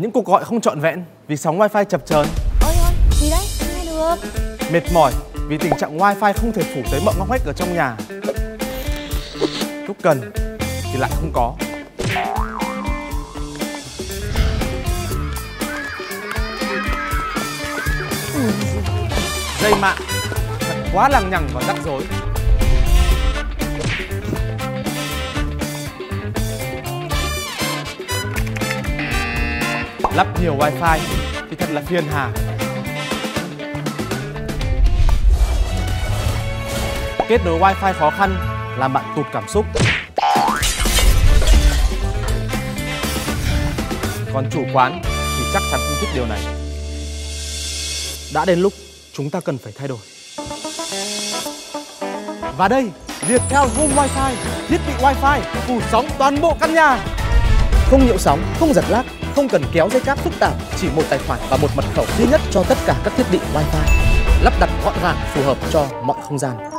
những cuộc gọi không trọn vẹn vì sóng wifi chập chờn. Ôi ôi, gì đấy, nghe được. Mệt mỏi vì tình trạng wifi không thể phủ tới mọi ngóc ngách ở trong nhà. Lúc cần thì lại không có. Dây mạng thật quá lằng nhằng và rắc rối. Lắp nhiều wifi thì thật là phiền hà. Kết nối wifi khó khăn làm bạn tụt cảm xúc. Còn chủ quán thì chắc chắn không thích điều này. Đã đến lúc chúng ta cần phải thay đổi. Và đây, Viettel HomeWifi, thiết bị wifi phủ sóng toàn bộ căn nhà. Không nhiễu sóng, không giật lag, không cần kéo dây cáp phức tạp, chỉ một tài khoản và một mật khẩu duy nhất cho tất cả các thiết bị wifi. Lắp đặt gọn gàng phù hợp cho mọi không gian.